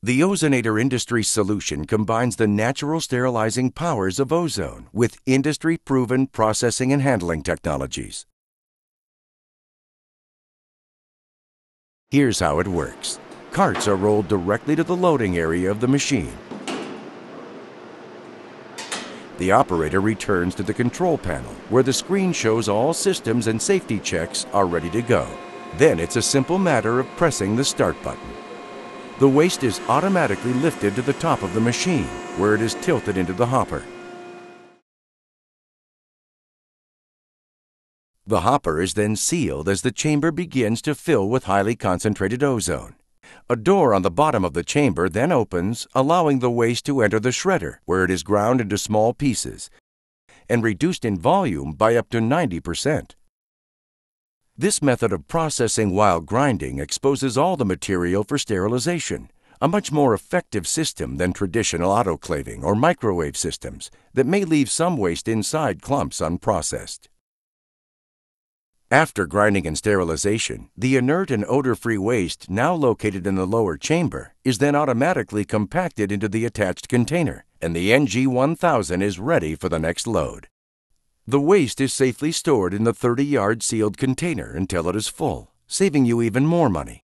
The Ozonator Industries solution combines the natural sterilizing powers of ozone with industry-proven processing and handling technologies. Here's how it works. Carts are rolled directly to the loading area of the machine. The operator returns to the control panel, where the screen shows all systems and safety checks are ready to go. Then it's a simple matter of pressing the start button. The waste is automatically lifted to the top of the machine, where it is tilted into the hopper. The hopper is then sealed as the chamber begins to fill with highly concentrated ozone. A door on the bottom of the chamber then opens, allowing the waste to enter the shredder, where it is ground into small pieces and reduced in volume by up to 90%. This method of processing while grinding exposes all the material for sterilization, a much more effective system than traditional autoclaving or microwave systems that may leave some waste inside clumps unprocessed. After grinding and sterilization, the inert and odor-free waste now located in the lower chamber is then automatically compacted into the attached container, and the NG-1000 is ready for the next load. The waste is safely stored in the 30-yard sealed container until it is full, saving you even more money.